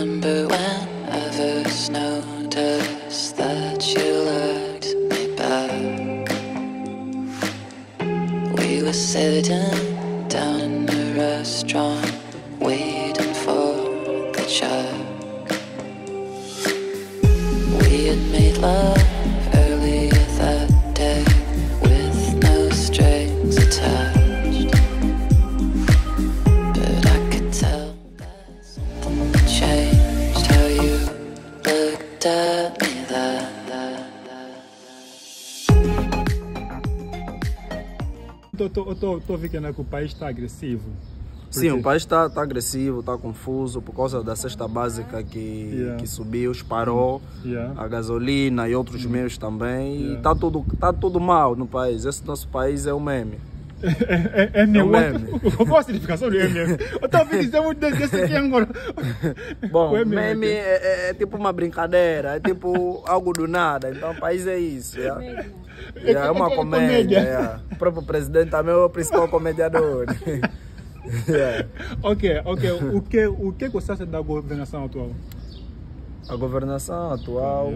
remember when I first noticed that you looked me back. We were sitting down in the restaurant, waiting for the check. We had made love earlier that day, with no strings attached. Eu tô vendo que o país está agressivo. Sim, o país está agressivo, está confuso por causa da cesta básica que subiu, disparou, a gasolina e outros meios também. E tá tudo mal no país. Esse nosso país é um meme. É meu. Qual a significação do meme? Eu estava dizendo muito desse aqui agora. Bom, o meme é tipo uma brincadeira, é tipo algo do nada. Então, o país é isso. É uma comédia. O próprio presidente também é o principal comediador. Ok. O que você acha da governação atual? A governação atual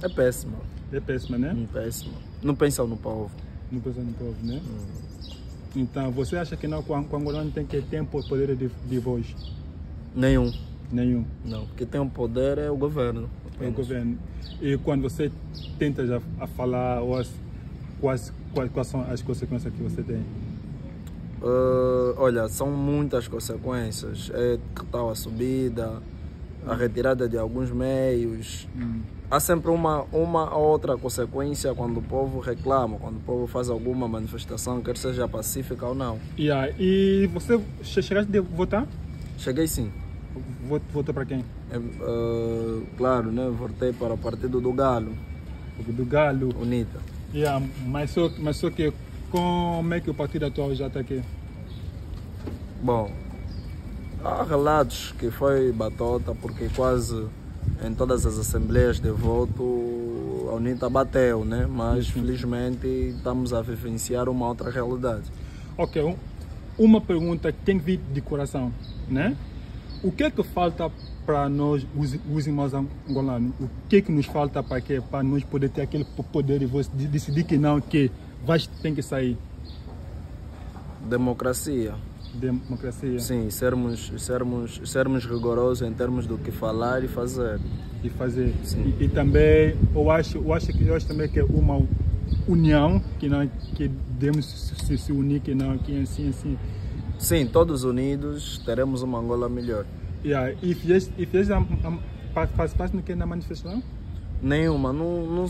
é péssima. É péssima, né? Péssima. Não pensam no povo. No pessoal do povo, né? Então, você acha que não, o angolano tem que ter poder de voz? Nenhum. Não, porque tem um poder é o governo. É o governo. E quando você tenta já falar, quais são as consequências que você tem? Olha, são muitas consequências. É tal a subida, a retirada de alguns meios. Há sempre uma outra consequência quando o povo reclama, quando o povo faz alguma manifestação, quer seja pacífica ou não. E você chegaste a votar? Cheguei, sim. Votou para quem? Claro, né? Votei para o Partido do Galo. Do Galo? UNITA. Mas só que como é que o partido atual já está aqui? Bom, há relatos que foi batota porque quase... em todas as assembleias de voto, a UNITA bateu, né? Mas, felizmente, estamos a vivenciar uma outra realidade. Ok, uma pergunta que tem que vir de coração, né? O que é que falta para nós, os irmãos angolanos? O que é que nos falta para nós poder ter aquele poder e você decidir que não, que vai, tem que sair? Democracia. Democracia. Sim, sermos rigorosos em termos do que falar e fazer. Sim. E também eu acho também que é uma união que devemos se unir, que assim. Sim, todos unidos teremos uma Angola melhor. E fez participação na manifestação? Nenhuma, não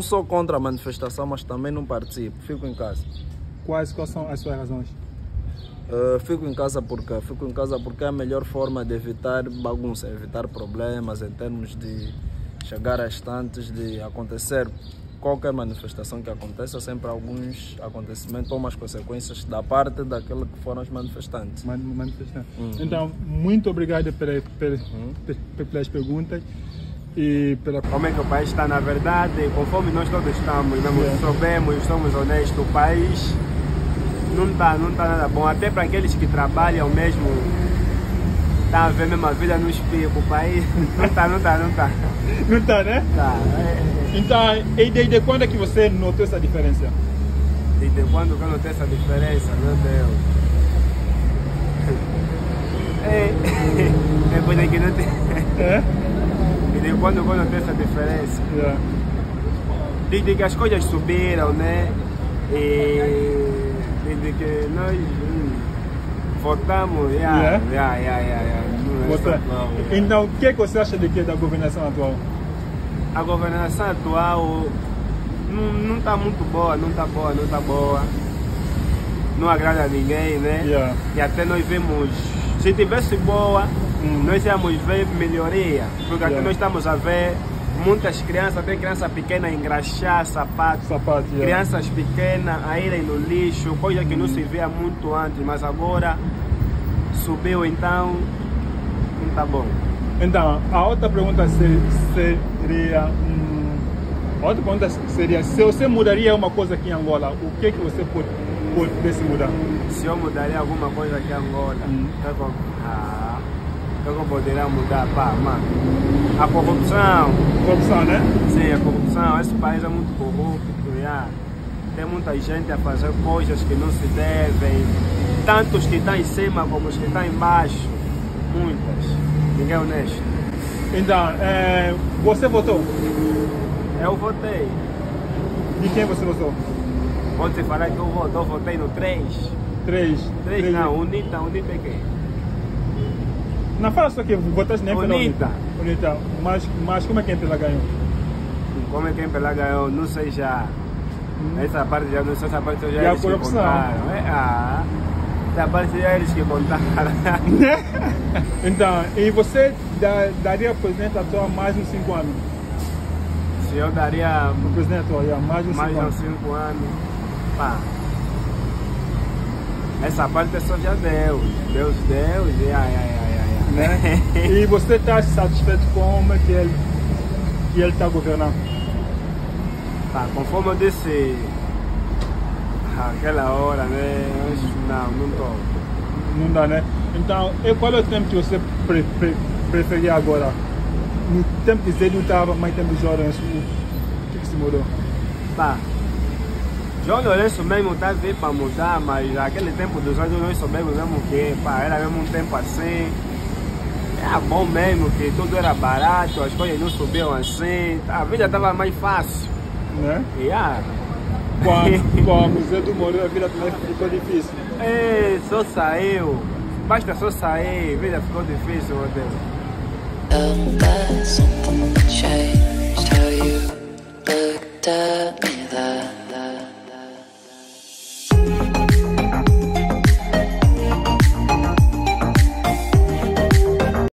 sou contra a manifestação, mas também não participo, fico em casa. Quais são as suas razões? Fico em casa porque é a melhor forma de evitar bagunça, evitar problemas em termos de chegar a instantes de acontecer qualquer manifestação que aconteça, sempre alguns acontecimentos ou umas consequências da parte daquele que foram os manifestantes. Então, muito obrigado pelas perguntas e pela... Como é que o país está na verdade, conforme nós todos estamos, soubemos, somos honestos, o país... Não tá nada bom, até para aqueles que trabalham mesmo, tá a ver mesmo a vida nos picos, pai. Não tá. Não tá, né? Tá. Então, e desde quando é que você notou essa diferença? Desde quando que eu notei essa diferença, meu Deus. É por aqui não tem. É? Desde quando que eu notei essa diferença? Desde que as coisas subiram, né? Desde que nós votamos, Então, o que você acha da governação atual? A governação atual não está muito boa, não está boa. Não agrada a ninguém, né? E até nós vemos, se tivesse boa, nós íamos ver melhoria. Porque até nós estamos a ver muitas crianças, até crianças pequenas, engraxar sapato, crianças pequenas a irem no lixo, coisa que não se via muito antes, mas agora subiu, então não tá bom. Então, a outra pergunta seria, se você mudaria alguma coisa aqui em Angola, o que você pudesse mudar? Se eu mudaria alguma coisa aqui em Angola, Então poderá mudar, pá, mano. A corrupção. Corrupção, né? Sim, a corrupção. Esse país é muito corrupto, yeah. Tem muita gente a fazer coisas que não se devem. Tanto os que estão em cima como os que estão embaixo. Muitas. Ninguém é honesto. Então, você votou? Eu votei. De quem você votou? Pode-se falar que eu votei no 3. 3 não, UNITA é quem? Não fala só que votaste nem pela UNITA. Mas como é que a MPLA ganhou? Como é que a MPLA ganhou? Não sei já. Essa parte já não sei, essa parte já eles que contaram. Essa parte já eles que contaram. Então, e você daria o presidente atual mais uns 5 anos? Eu daria o presidente atual mais uns 5 anos. Pá. Essa parte é só já Deus, né? E você está satisfeito com como é que ele está governando? Tá, conforme eu disse aquela hora, né? Não tô. Não dá, né? Então, e qual é o tempo que você preferia agora? No tempo que Zé lutava, mas no tempo de Jorge Lourenço, o que se mudou? Tá. Jorge Lourenço mesmo tá vindo para mudar, mas aquele tempo dos anos nós soubemos mesmo que, pá, era mesmo um tempo assim, era bom mesmo, que tudo era barato, as coisas não subiam assim, a vida tava mais fácil, né? Com a Museu do Moreno a vida também ficou difícil. Só saiu, basta só sair, a vida ficou difícil, meu Deus.